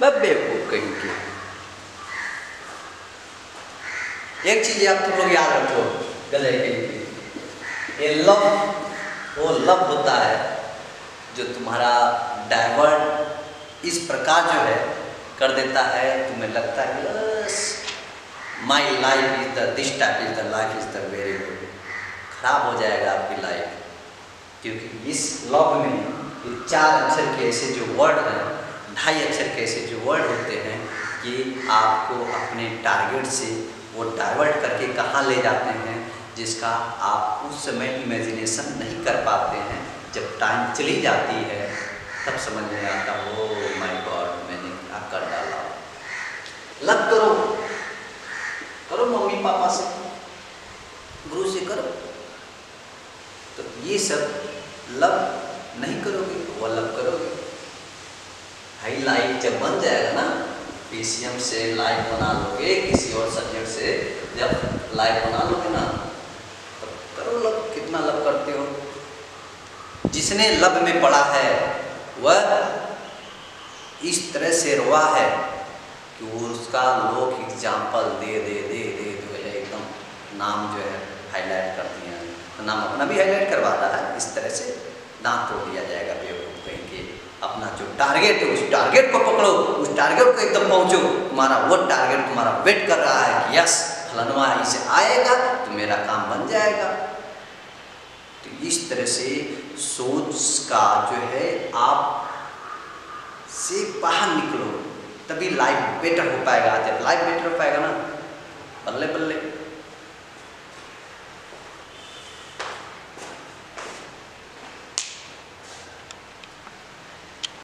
बेवकूफ कहीं के। एक चीज आप तुम लोग याद रखो गले के, ये लव वो लव होता है जो तुम्हारा डाइवर्ट इस प्रकार जो है कर देता है, तुम्हें लगता है बस my life is the this type is the life is the very good, खराब हो जाएगा आपकी लाइफ। क्योंकि इस लव में ये 4 अक्षर के ऐसे जो वर्ड हैं, 2.5 अक्षर के ऐसे जो वर्ड होते हैं कि आपको अपने टारगेट से वो डाइवर्ट करके कहाँ ले जाते हैं, जिसका आप उस समय इमेजिनेशन नहीं कर पाते हैं। जब टाइम चली जाती है तब समझ में आता है ओह माय गॉड मैंने क्या कर डाला। लग करो, करो मम्मी पापा से, गुरु से करो, तो ये सब लव नहीं करोगे वो लव करोगे। हाई लाइफ जब बन जाएगा ना, PCM से लाइफ बना लोगे, किसी और सब्जेक्ट से जब लाइफ बना लोगे ना तब तो करो लव। कितना लव करते हो, जिसने लव में पढ़ा है वह इस तरह से रोआ है कि वो उसका लोग एग्जाम्पल दे दे दे दे दो एकदम नाम जो है हाईलाइट कर दिया, तो नाम अपना भी हाईलाइट करवा रहा है। इस तरह से नाम तोड़ दिया जाएगा बेवकूफ़ कहीं के। अपना जो टारगेट है उस टारगेट को पकड़ो, उस टारगेट को एकदम पहुँचो। तुम्हारा वो टारगेट तुम्हारा वेट कर रहा है कि यस फलनवा इसे आएगा तो मेरा काम बन जाएगा। तो इस तरह से सोच का जो है आप से बाहर निकलो, तभी लाइफ बेटर हो पाएगा। जब लाइफ बेटर हो पाएगा ना बल्ले बल्ले